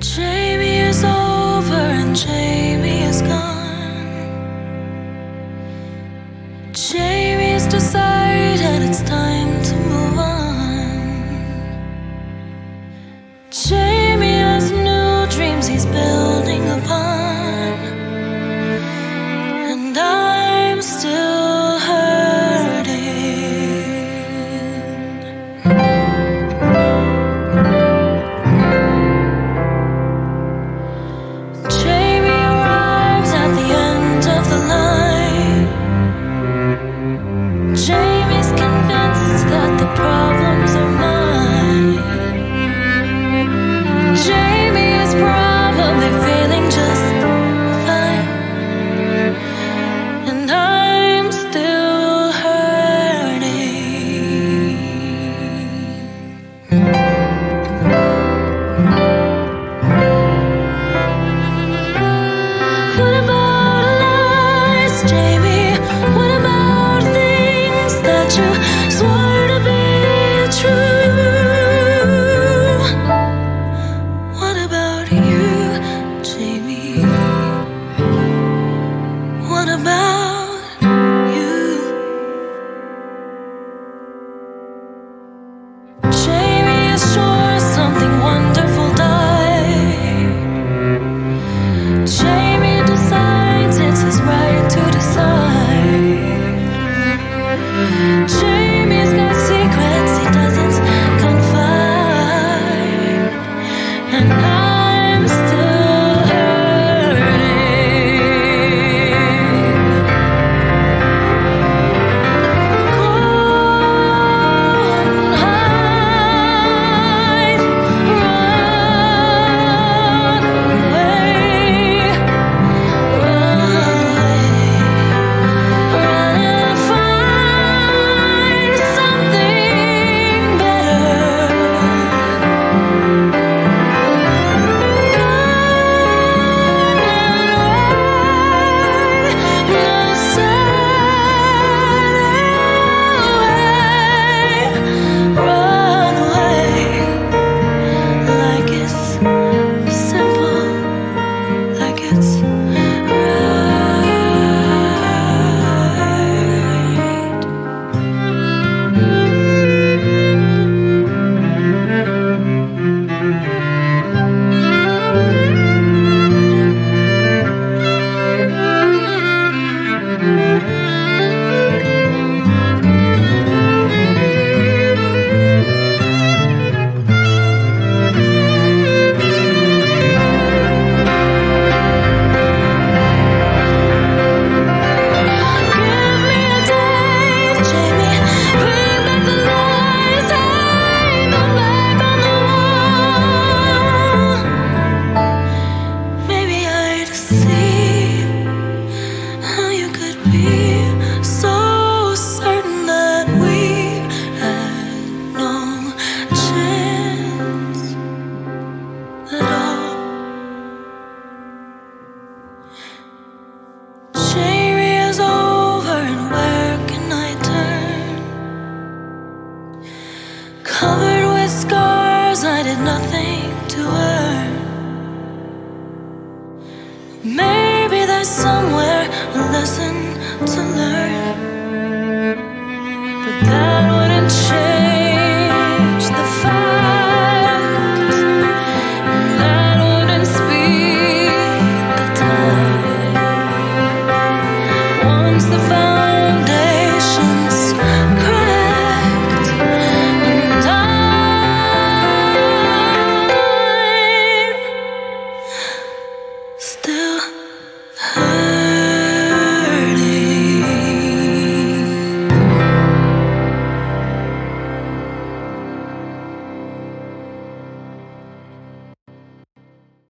Jamie is over and Jamie is gone. Jamie's decided it's time to move on. Jamie has new dreams he's building upon, and I'm still covered with scars I did nothing to earn. Maybe there's somewhere a lesson to learn, but that wouldn't change.